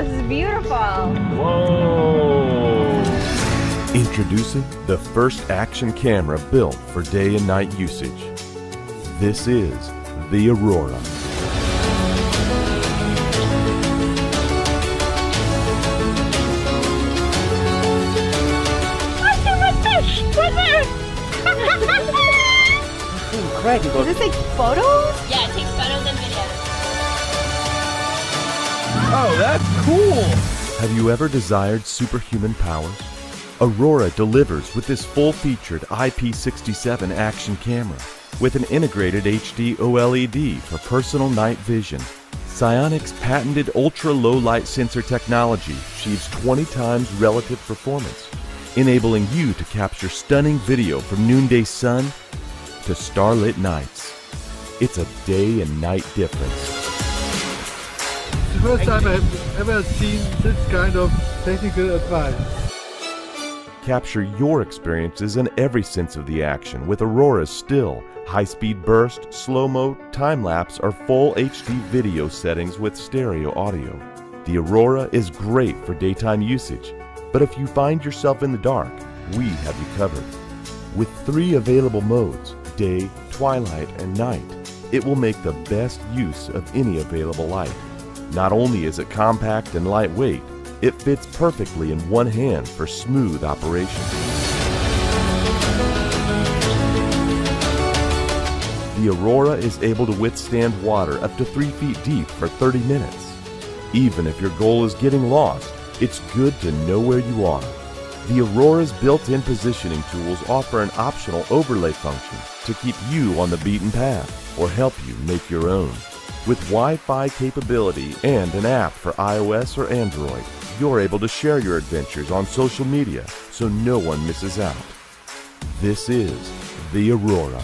Wow, this is beautiful. Whoa. Introducing the first action camera built for day and night usage. This is the Aurora. Is this like photos? Yeah, it takes photos and videos. Oh, that's cool! Have you ever desired superhuman powers? Aurora delivers with this full-featured IP67 action camera with an integrated HD OLED for personal night vision. SiOnyx's patented ultra-low light sensor technology achieves 20 times relative performance, enabling you to capture stunning video from noonday sun to starlit nights. It's a day and night difference. It's the first time I've ever seen this kind of technical advice. Capture your experiences in every sense of the action with Aurora's still, high-speed burst, slow-mo, time-lapse, or full HD video settings with stereo audio. The Aurora is great for daytime usage, but if you find yourself in the dark, we have you covered. With 3 available modes, day, twilight, and night, it will make the best use of any available light. Not only is it compact and lightweight, it fits perfectly in one hand for smooth operation. The Aurora is able to withstand water up to 3 feet deep for 30 minutes. Even if your goal is getting lost, it's good to know where you are. The Aurora's built-in positioning tools offer an optional overlay function to keep you on the beaten path or help you make your own. With Wi-Fi capability and an app for iOS or Android, you're able to share your adventures on social media so no one misses out. This is the Aurora.